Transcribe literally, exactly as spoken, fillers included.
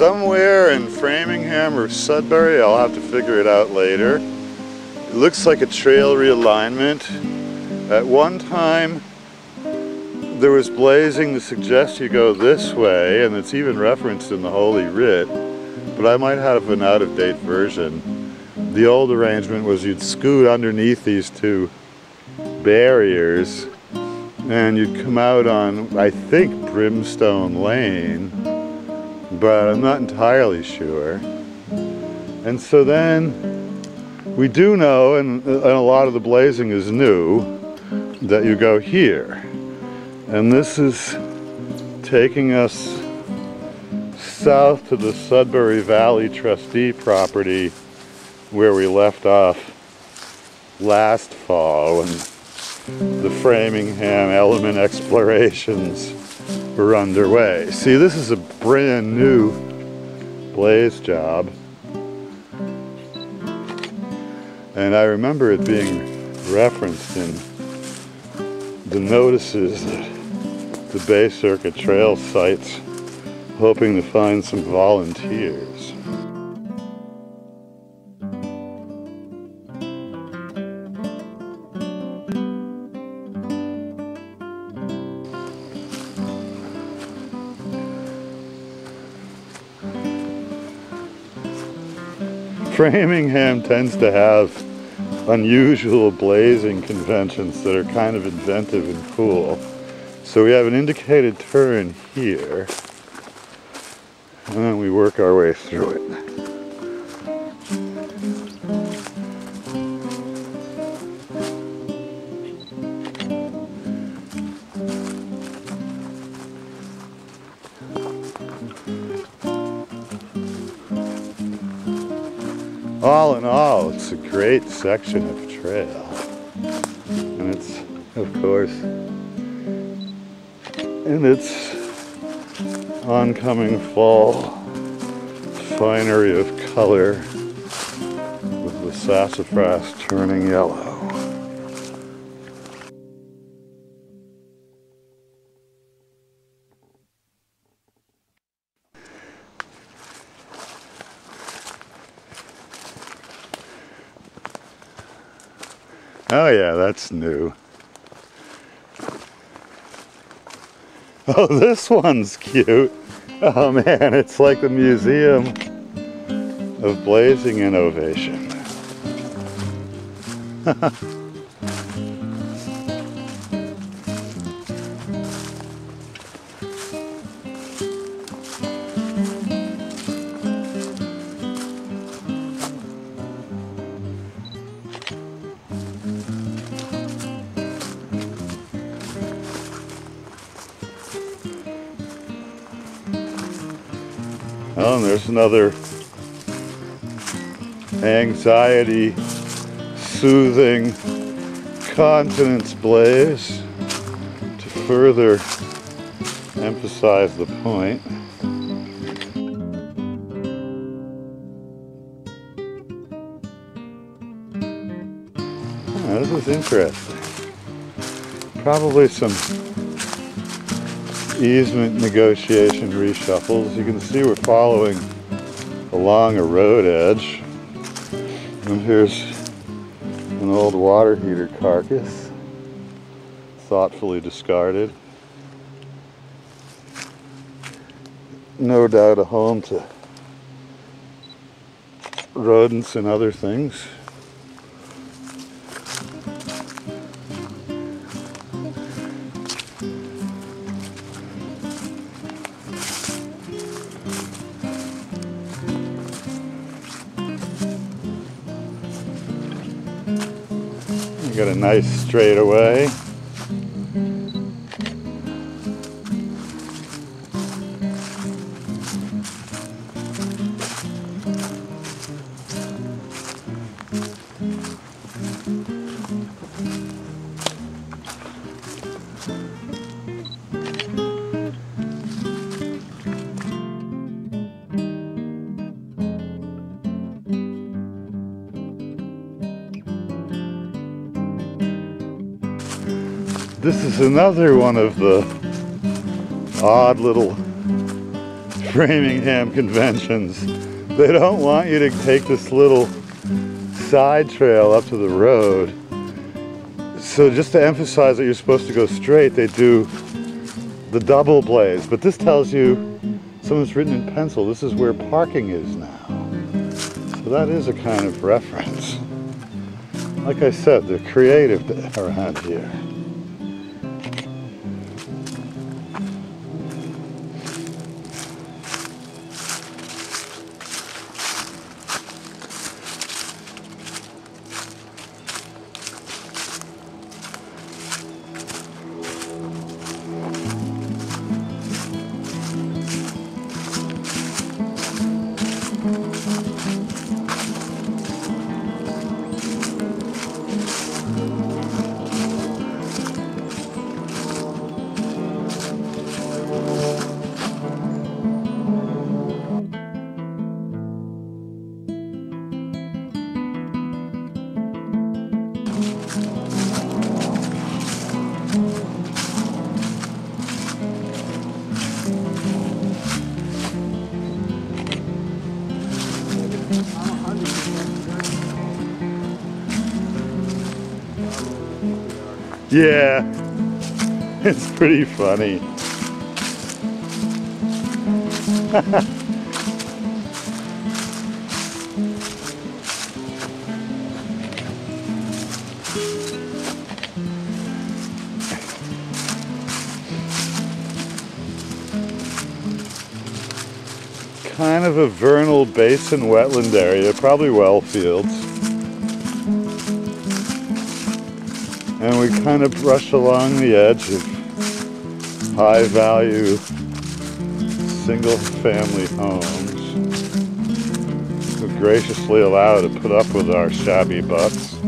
somewhere in Framingham or Sudbury. I'll have to figure it out later. It looks like a trail realignment. At one time there was blazing to suggest you go this way, and it's even referenced in the Holy Writ, but I might have an out-of-date version. The old arrangement was you'd scoot underneath these two barriers and you'd come out on, I think, Brimstone Lane, but I'm not entirely sure. And so then we do know, and, and a lot of the blazing is new, that you go here. And this is taking us south to the Sudbury Valley Trustee property where we left off last fall when the Framingham element explorations were underway. See, this is a brand new blaze job. And I remember it being referenced in the notices that the Bay Circuit Trail sites, hoping to find some volunteers. Framingham tends to have unusual blazing conventions that are kind of inventive and cool. So we have an indicated turn here, and then we work our way through it. All in all, it's a great section of trail. And it's, of course, in its oncoming fall finery of color with the sassafras turning yellow. Oh yeah, that's new. Oh, this one's cute. Oh man, it's like the Museum of Blazing Innovation. Oh, and there's another anxiety soothing continence blaze to further emphasize the point. Oh, this is interesting. Probably some easement negotiation reshuffles. You can see we're following along a road edge. And here's an old water heater carcass, thoughtfully discarded. No doubt a home to rodents and other things. Got a nice straightaway. This is another one of the odd little Framingham conventions. They don't want you to take this little side trail up to the road. So just to emphasize that you're supposed to go straight, they do the double blaze. But this tells you, someone's written in pencil, this is where parking is now. So that is a kind of reference. Like I said, they're creative around here. Yeah, it's pretty funny. Kind of a vernal basin wetland area, probably well fields. And we kind of brush along the edge of high-value single-family homes who graciously allow us to put up with our shabby butts.